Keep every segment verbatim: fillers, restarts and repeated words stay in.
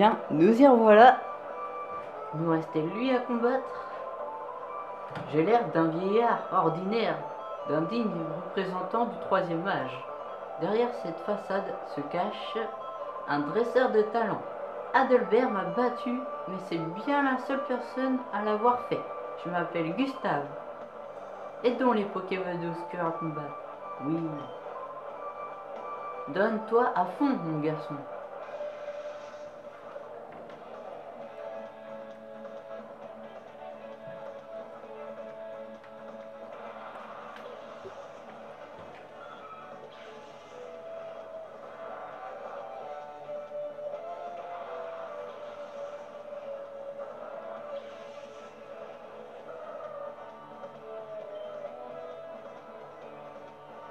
bien, nous y revoilà. Il nous restait lui à combattre. J'ai l'air d'un vieillard ordinaire, d'un digne représentant du troisième âge. Derrière cette façade se cache un dresseur de talent. Adelbert m'a battu, mais c'est bien la seule personne à l'avoir fait. Je m'appelle Gustave. Aidons les Pokémon d'Oscar à combattre. Oui. Donne-toi à fond, mon garçon.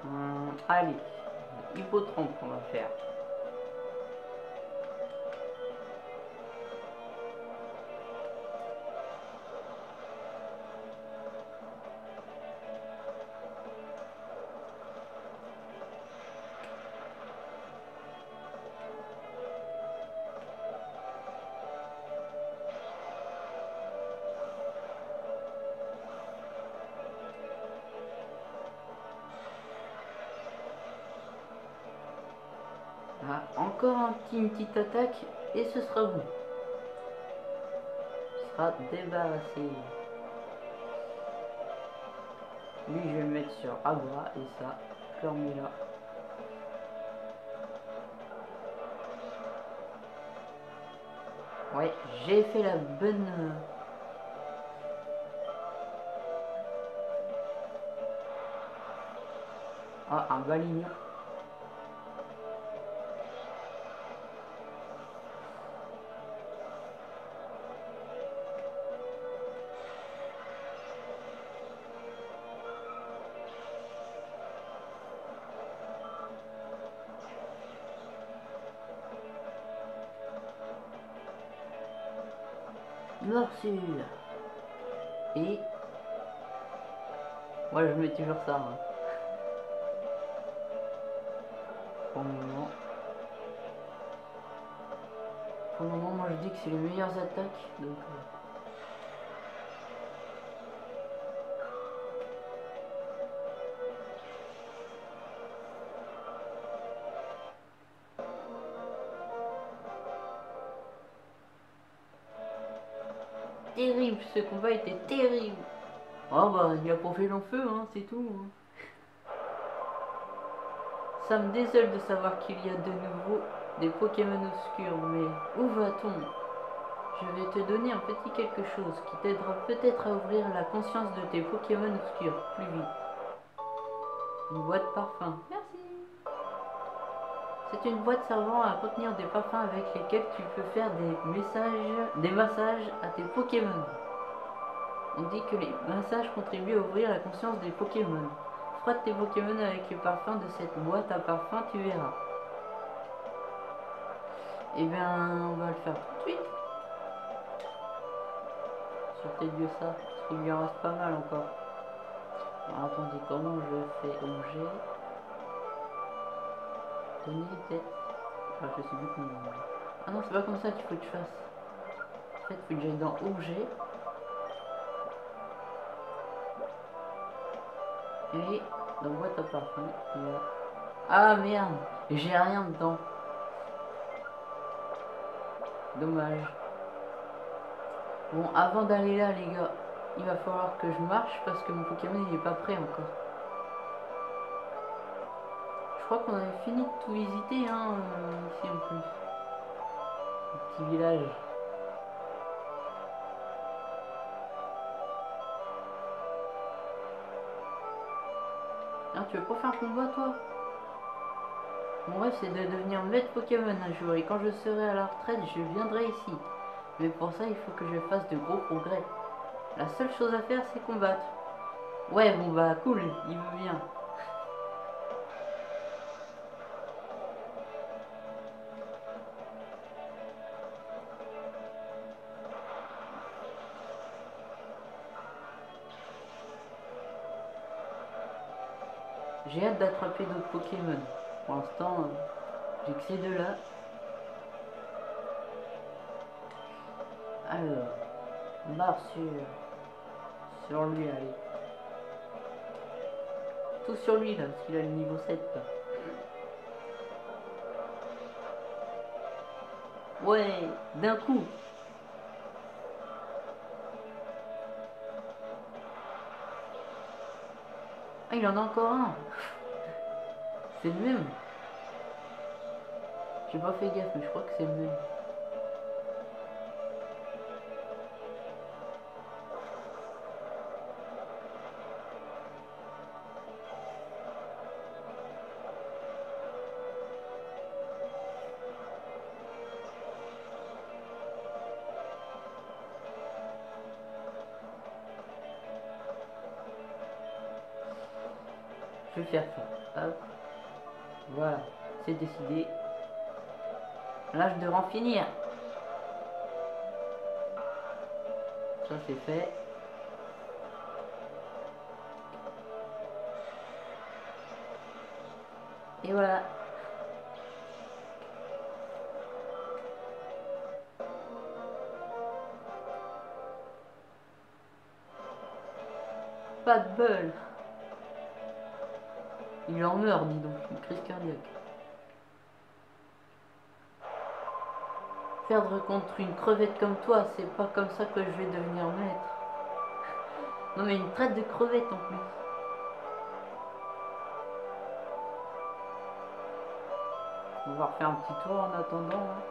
Hum, allez, Hypotrempe on va faire. Ah, encore un petit, une petite attaque et ce sera bon. Ce sera débarrassé. Lui je vais le mettre sur Abra et ça, je le remets là. Ouais, j'ai fait la bonne... Ah, un balignon. Morsure. Et moi je mets toujours ça hein. Pour le moment Pour le moment moi je dis que c'est les meilleures attaques. Donc euh... terrible, ce combat était terrible. Oh bah il a pas fait long feu hein, c'est tout. Ça me désole de savoir qu'il y a de nouveau des Pokémon obscurs, mais où va-t-on? Je vais te donner un petit quelque chose qui t'aidera peut-être à ouvrir la conscience de tes Pokémon obscurs plus vite. Une boîte parfum. Merci. C'est une boîte servant à contenir des parfums avec lesquels tu peux faire des messages, des massages à tes Pokémon. On dit que les massages contribuent à ouvrir la conscience des Pokémon. Frotte tes Pokémon avec les parfums de cette boîte à parfums, tu verras. Et bien, on va le faire tout de suite. Sur Teddiursa, parce qu'il lui en reste pas mal encore. Alors, attendez, comment je fais onger? Enfin, je sais plus comment... Ah non, c'est pas comme ça qu'il faut que je fasse. En fait, il faut que j'aille dans objet. Et dans boîte à parfum. Là. Ah merde, j'ai rien dedans. Dommage. Bon, avant d'aller là, les gars, il va falloir que je marche parce que mon Pokémon il est pas prêt encore. Je crois qu'on avait fini de tout visiter hein, euh, ici en plus. Un petit village. Non, tu veux pas faire un combat toi? Mon rêve c'est de devenir maître Pokémon un jour et quand je serai à la retraite je viendrai ici. Mais pour ça il faut que je fasse de gros progrès. La seule chose à faire c'est combattre. Ouais bon bah cool, il veut bien. J'ai hâte d'attraper d'autres Pokémon. Pour l'instant, euh, j'ai que ces deux-là. Alors, Marsure. Sur lui, allez. Tout sur lui, là, parce qu'il a le niveau sept. Là. Ouais, d'un coup. Ah, il en a encore un. C'est le même. J'ai pas fait gaffe, mais je crois que c'est le même. Je vais faire ça. Hop. Voilà, c'est décidé. Là, je devrais en finir. Ça, c'est fait. Et voilà. Pas de bol. Il en meurt, dis donc, une crise cardiaque. Perdre contre une crevette comme toi, c'est pas comme ça que je vais devenir maître. Non mais une traite de crevette en plus. On va refaire un petit tour en attendant. Hein.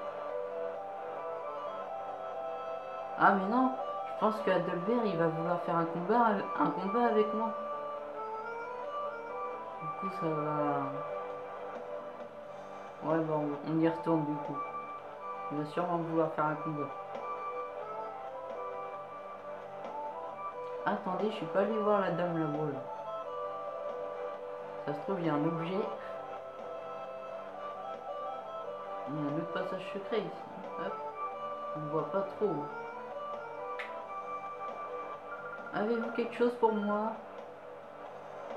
Ah mais non, je pense que Adelbert il va vouloir faire un combat, un combat avec moi. Du coup ça va... Ouais bon, on y retourne du coup. Il va sûrement vouloir faire un combat. Attendez, je suis pas allé voir la dame là-bas là. Ça se trouve il y a un objet. Il y a un autre passage secret ici. Hop. On voit pas trop. Avez-vous quelque chose pour moi?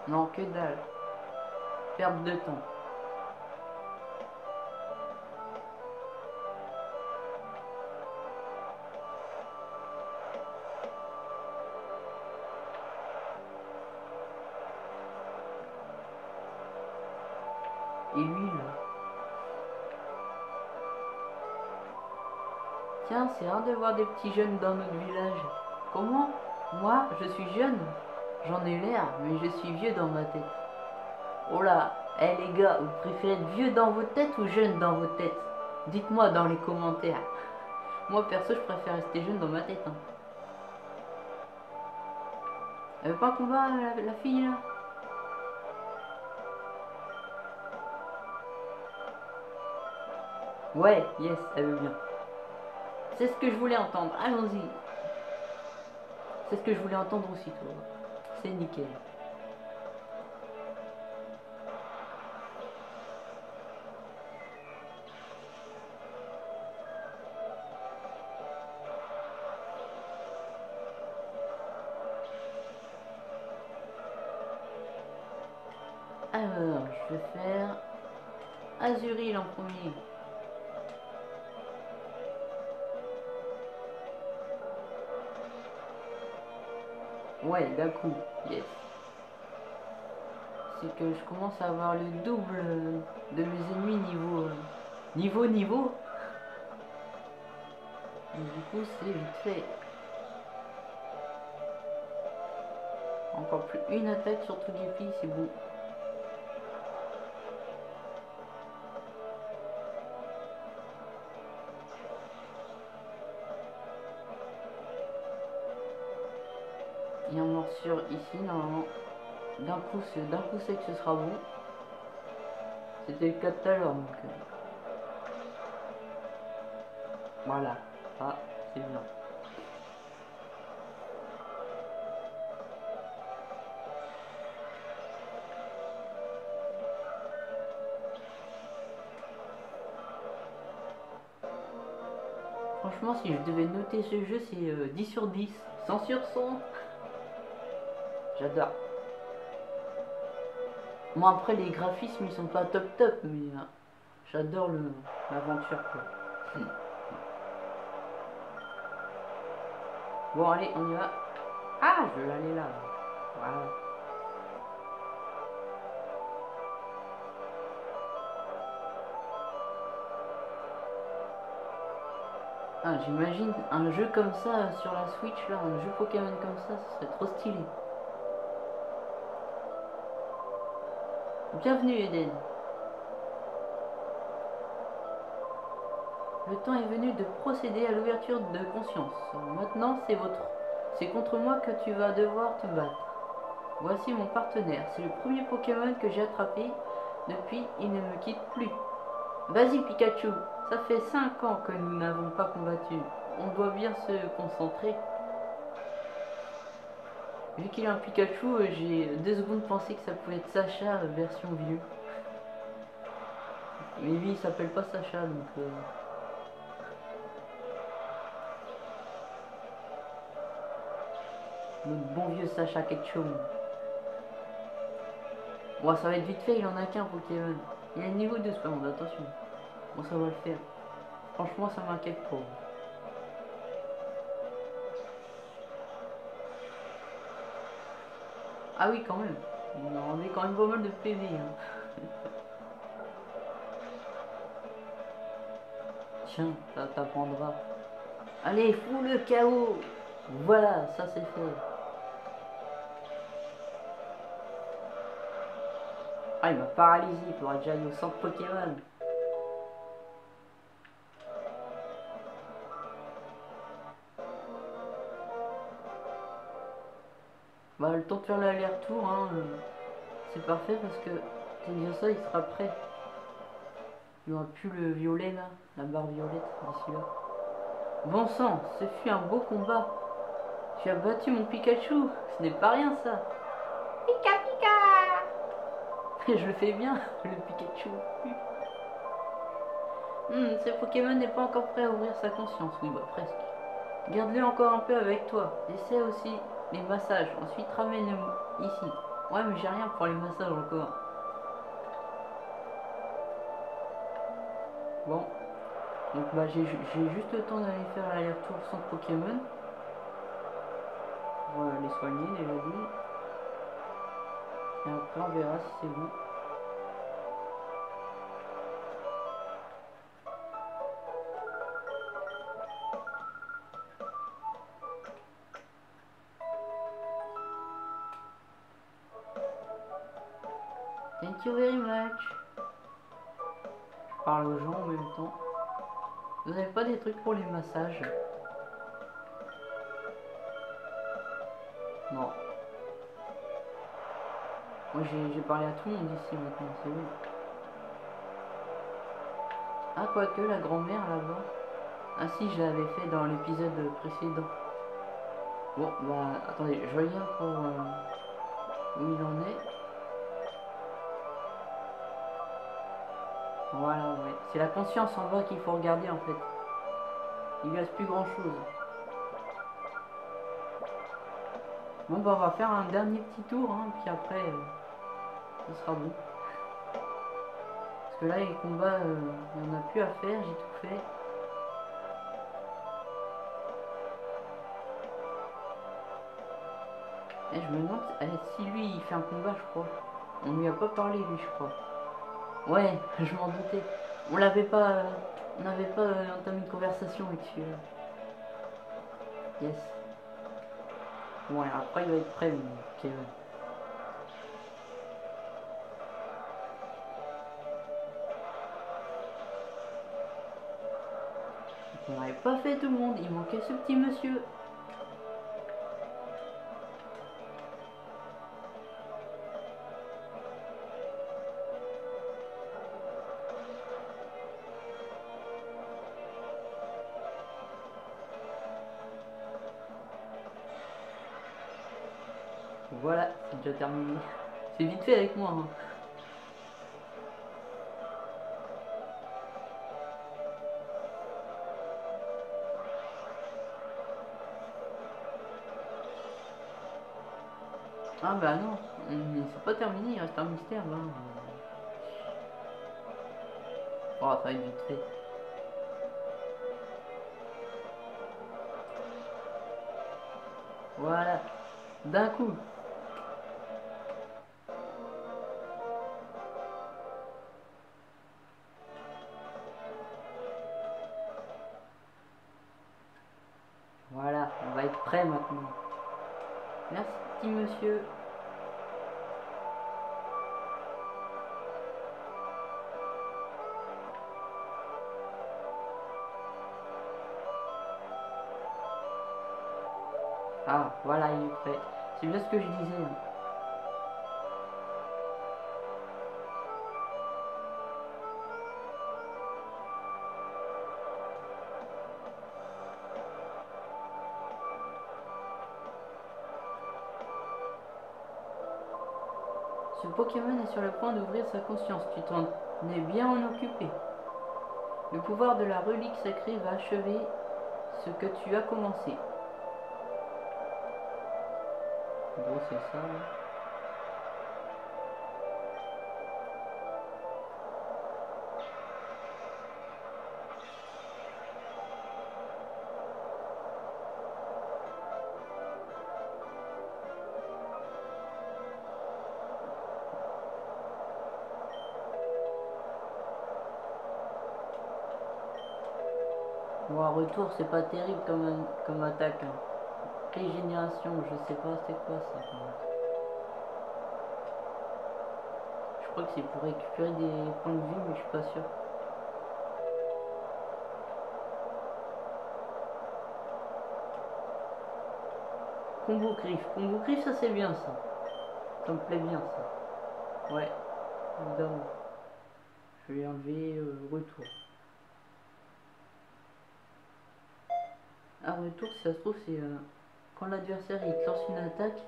Non, que dalle. Perte de temps. Et lui là. Tiens, c'est rare de voir des petits jeunes dans notre village. Comment? Moi, je suis jeune. J'en ai l'air, mais je suis vieux dans ma tête. Oh là, hé hey, les gars, vous préférez être vieux dans vos têtes ou jeune dans vos têtes? Dites-moi dans les commentaires. Moi perso, je préfère rester jeune dans ma tête. Hein. Elle veut pas un combat, la, la fille là? Ouais, yes, elle veut bien. C'est ce que je voulais entendre, allons-y. C'est ce que je voulais entendre aussi, toi. C'est nickel. Alors, je vais faire Azuril en premier. Ouais, d'un coup, yes. C'est que je commence à avoir le double de mes ennemis niveau... Niveau, niveau. Et du coup, c'est vite fait. Encore plus une attaque sur tout Guppy, c'est bon. Il y a un morsure ici, normalement. D'un coup, c'est d'un coup c'est que ce sera bon. C'était le cas tout à l'heure, donc. Voilà. Ah, c'est bien. Franchement, si je devais noter ce jeu, c'est euh, dix sur dix. cent sur cent. J'adore. Moi après les graphismes ils sont pas top top mais hein, j'adore l'aventure quoi. Bon, allez, on y va. Ah, je veux aller là. Voilà. Ah, j'imagine un jeu comme ça sur la Switch, là, un jeu Pokémon comme ça, ce serait trop stylé. Bienvenue Eden. Le temps est venu de procéder à l'ouverture de conscience. Maintenant, c'est votre... c'est contre moi que tu vas devoir te battre. Voici mon partenaire. C'est le premier Pokémon que j'ai attrapé. Depuis, il ne me quitte plus. Vas-y Pikachu. Ça fait cinq ans que nous n'avons pas combattu. On doit bien se concentrer. Vu qu'il a un Pikachu, j'ai deux secondes pensé que ça pouvait être Sacha version vieux. Mais lui, il s'appelle pas Sacha, donc... Euh... notre bon vieux Sacha Ketchum. Bon, ça va être vite fait, il en a qu'un Pokémon. Il a le niveau deux, cependant, attention. Bon, ça va le faire. Franchement, ça m'inquiète pas. Ah oui, quand même. On a quand même pas mal de P V. Hein. Tiens, ça t'apprendra. Allez, fous le chaos. Voilà, ça c'est fait. Ah, il m'a paralysé. Il faudra déjà aller au centre Pokémon. Bah, le temps de faire l'aller-retour, hein, c'est parfait parce que Teddiursa, il sera prêt. Il aura plus le violet là, la barre violette d'ici là. Bon sang, ce fut un beau combat. Tu as battu mon Pikachu, ce n'est pas rien ça. Pika Pika. Je le fais bien, le Pikachu. Hum, ce Pokémon n'est pas encore prêt à ouvrir sa conscience, oui bah presque. Garde-le encore un peu avec toi, essaie aussi les massages, ensuite ramène-le ici. Ouais, mais j'ai rien pour les massages encore. Bon, donc bah j'ai juste le temps d'aller faire l'aller-retour sans Pokémon. Pour euh, les soigner, les amis. Et après on verra si c'est bon. Thank you very much. Je parle aux gens en même temps. Vous n'avez pas des trucs pour les massages? Non. Moi j'ai parlé à tout le monde ici maintenant, c'est bon. Ah, quoique la grand-mère là-bas. Ah si, je l'avais fait dans l'épisode précédent. Bon, bah attendez, je reviens pour euh, où il en est. Voilà, ouais. C'est la conscience en bas qu'il faut regarder en fait. Il ne reste plus grand chose. Bon bah on va faire un dernier petit tour, hein, puis après ce euh, sera bon. Parce que là les combats, euh, il n'y en a plus à faire, j'ai tout fait. Et je me demande eh, si lui il fait un combat, je crois. On lui a pas parlé lui, je crois. Ouais, je m'en doutais. On l'avait pas... Euh, on n'avait pas euh, entamé une conversation avec celui-là. Yes. Bon, alors après, il va être prêt, mais... Okay, ouais. On n'avait pas fait tout le monde. Il manquait ce petit monsieur. Voilà, c'est déjà terminé. C'est vite fait avec moi. Hein. Ah bah non, c'est pas terminé, il reste un mystère. Là. Oh, ça va être vite fait. Voilà. D'un coup. Voilà, on va être prêt maintenant. Merci, monsieur. Ah, voilà, il est prêt. C'est bien ce que je disais. Hein. Ce Pokémon est sur le point d'ouvrir sa conscience. Tu t'en es bien en occupé. Le pouvoir de la relique sacrée va achever ce que tu as commencé. Bon, c'est ça. Hein. Bon, en retour, c'est pas terrible comme, un, comme attaque. Hein. Régénération, je sais pas c'est quoi ça. Je crois que c'est pour récupérer des points de vie, mais je suis pas sûr. Combo Griffe, Combo Griffe, ça c'est bien ça. Ça me plaît bien ça. Ouais, évidemment. Je vais enlever euh, retour. Ah, retour, si ça se trouve, c'est. Euh... Quand l'adversaire il te lance une attaque,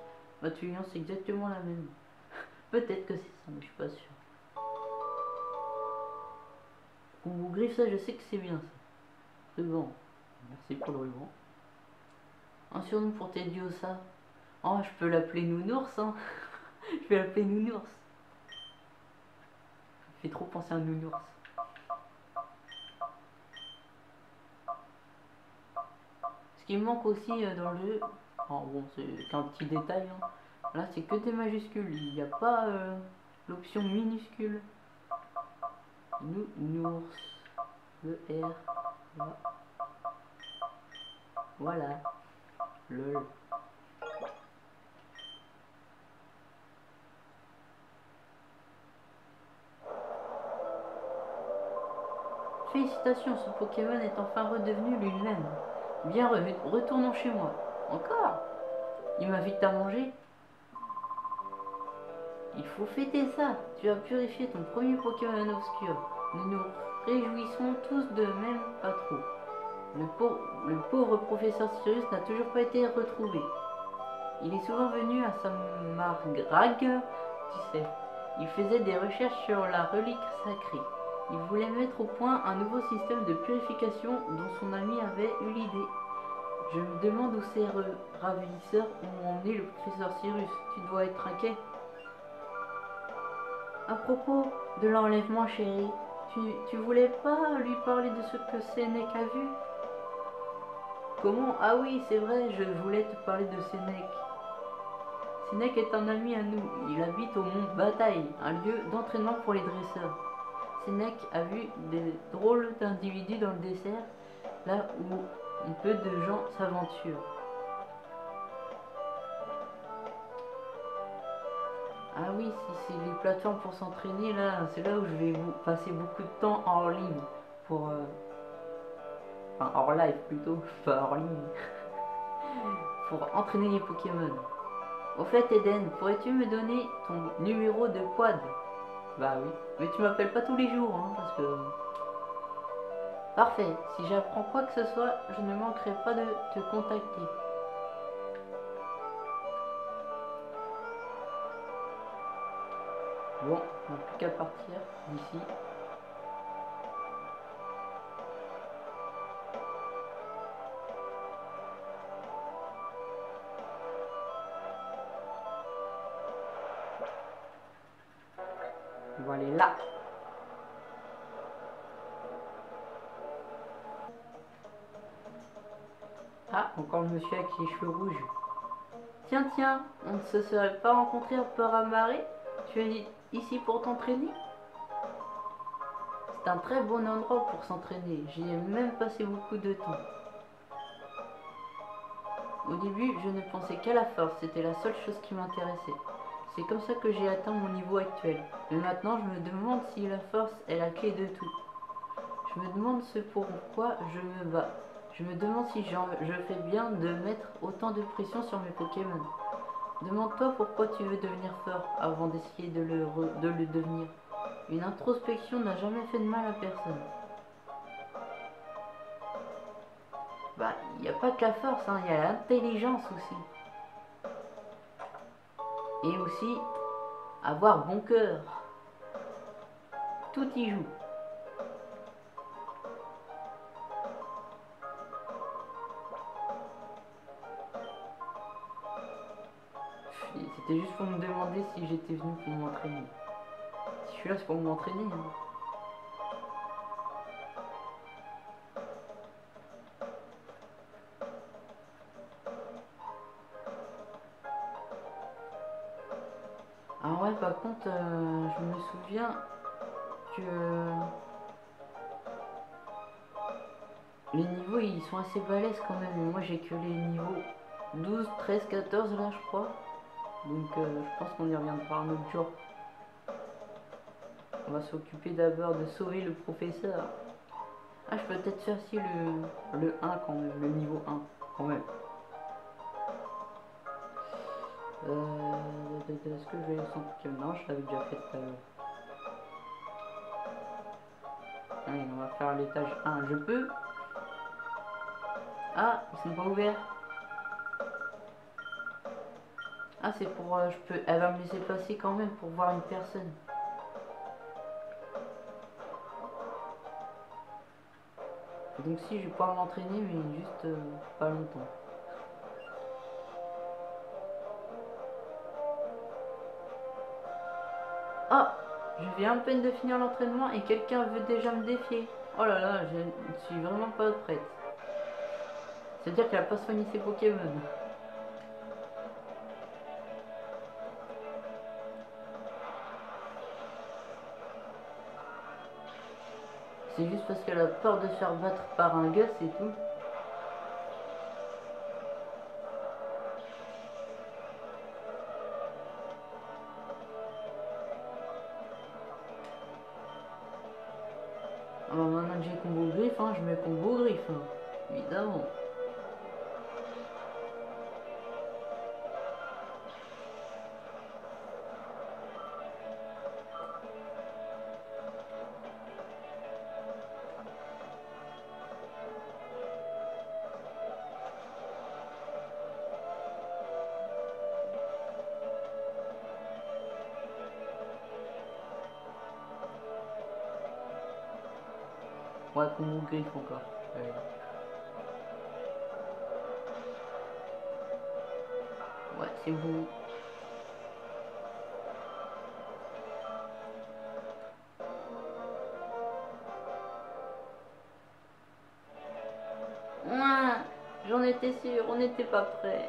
bah tu lances exactement la même. Peut-être que c'est ça, mais je suis pas sûr. Combo griffe, ça je sais que c'est bien ça. Ruban, merci pour le ruban. Un surnom pour Teddiursa. Oh, je peux l'appeler Nounours, hein. Je vais l'appeler Nounours. Ça me fait trop penser à Nounours. Ce qui manque aussi dans le jeu, oh bon c'est qu'un petit détail, hein. Là c'est que des majuscules, il n'y a pas euh, l'option minuscule. Nounours, le R, là. Voilà, lol. Félicitations, ce Pokémon est enfin redevenu lui-même. Bien, retournons chez moi. Encore? Il m'invite à manger? Il faut fêter ça. Tu as purifié ton premier Pokémon obscur. Nous nous réjouissons tous de même pas trop. Le pauvre, le pauvre professeur Cyrus n'a toujours pas été retrouvé. Il est souvent venu à Samargrag, tu sais. Il faisait des recherches sur la relique sacrée. Il voulait mettre au point un nouveau système de purification dont son ami avait eu l'idée. Je me demande où ces ravisseurs ont emmené le professeur Cyrus. Tu dois être inquiet. À propos de l'enlèvement, chérie, tu, tu voulais pas lui parler de ce que Sénèque a vu? Comment? Ah oui, c'est vrai, je voulais te parler de Sénèque. Sénèque est un ami à nous. Il habite au Mont Bataille, un lieu d'entraînement pour les dresseurs. Sénèque a vu des drôles d'individus dans le désert, là où peu de gens s'aventurent. Ah oui, si c'est les plateformes pour s'entraîner, là, c'est là où je vais passer beaucoup de temps en ligne. Pour. Euh... Enfin, hors live plutôt, pas hors ligne. Pour entraîner les Pokémon. Au fait, Eden, pourrais-tu me donner ton numéro de quad? Bah oui, mais tu m'appelles pas tous les jours, hein, parce que... Parfait, si j'apprends quoi que ce soit, je ne manquerai pas de te contacter. Bon, on n'a plus qu'à partir d'ici. On va aller là. Ah, encore le monsieur avec les cheveux rouges. Tiens, tiens, on ne se serait pas rencontrés au Port-à-Marée? Tu es ici pour t'entraîner? C'est un très bon endroit pour s'entraîner. J'y ai même passé beaucoup de temps. Au début, je ne pensais qu'à la force. C'était la seule chose qui m'intéressait. C'est comme ça que j'ai atteint mon niveau actuel. Mais maintenant, je me demande si la force est la clé de tout. Je me demande ce pourquoi je me bats. Je me demande si je fais bien de mettre autant de pression sur mes Pokémon. Demande-toi pourquoi tu veux devenir fort avant d'essayer de le, re, de le devenir. Une introspection n'a jamais fait de mal à personne. Bah, il n'y a pas que la force, hein, il y a l'intelligence aussi. Et aussi, avoir bon cœur. Tout y joue. C'était juste pour me demander si j'étais venu pour m'entraîner. Si je suis là, c'est pour m'entraîner. Hein. Ah ouais, par contre, euh, je me souviens que les niveaux, ils sont assez balèzes quand même. Moi, j'ai que les niveaux douze, treize, quatorze là, je crois. Donc euh, je pense qu'on y reviendra un autre jour. On va s'occuper d'abord de sauver le professeur. Ah, je peux peut-être faire si le, le un quand même, le niveau un quand même. Euh, Est-ce que je vais laisser un Pokémon? Non, je l'avais déjà fait tout à l'heure. Allez, on va faire l'étage un. Je peux. Ah, ils sont pas ouverts. Ah, c'est pour... Euh, je peux... Elle va me laisser passer quand même pour voir une personne. Donc si, je vais pouvoir m'entraîner, mais juste euh, pas longtemps. Ah, je viens à peine de finir l'entraînement et quelqu'un veut déjà me défier. Oh là là, je ne suis vraiment pas prête. C'est-à-dire qu'elle n'a pas soigné ses Pokémon. C'est juste parce qu'elle a peur de se faire battre par un gars, c'est tout. Alors maintenant que j'ai combo griffe, hein, je mets combo griffe, hein, évidemment. Ouais, qu'on me griffe encore. Ouais. Ouais, c'est bon. Ouais, j'en étais sûr, on n'était pas prêts.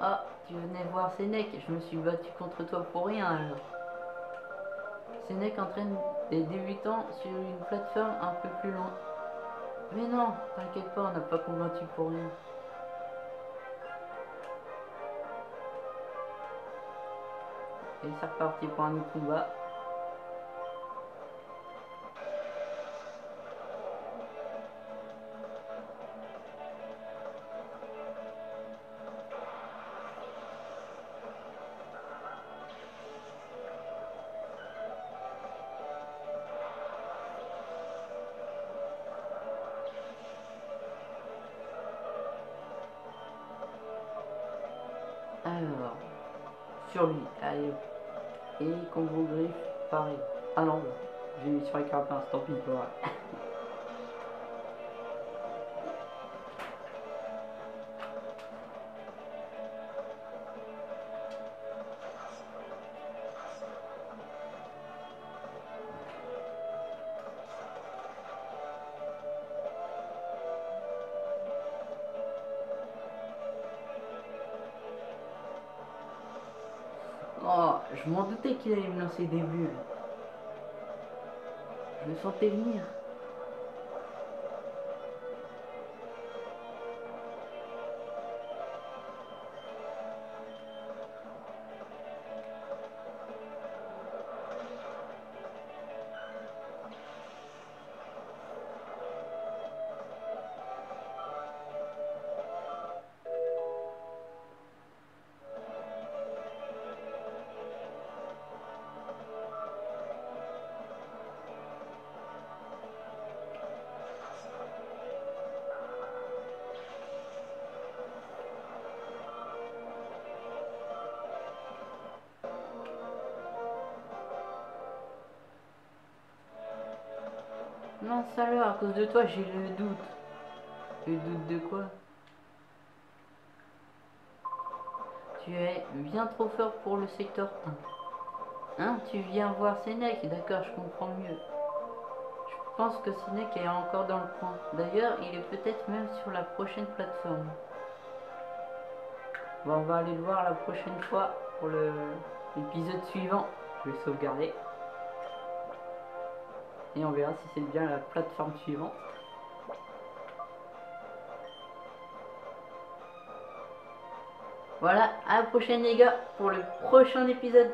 Ah, tu venais voir Sénèque, je me suis battu contre toi pour rien alors. Sénèque entraîne des débutants sur une plateforme un peu plus loin. Mais non, t'inquiète pas, on n'a pas combattu pour rien. Et c'est reparti pour un autre combat. Alors, sur lui, allez, et combo griffe, pareil. Ah non, j'ai mis sur les carapins, tant pis, voilà. Je m'en doutais qu'il allait me lancer des bulles. Je le sentais venir. Non, salaud, à cause de toi, j'ai le doute. Le doute de quoi? Tu es bien trop fort pour le secteur un. Hein, tu viens voir Sénèque, d'accord, je comprends mieux. Je pense que Sénèque est encore dans le coin. D'ailleurs, il est peut-être même sur la prochaine plateforme. Bon, on va aller le voir la prochaine fois pour l'épisode suivant. Je vais sauvegarder. Et on verra si c'est bien la plateforme suivante. Voilà, à la prochaine les gars pour le prochain épisode.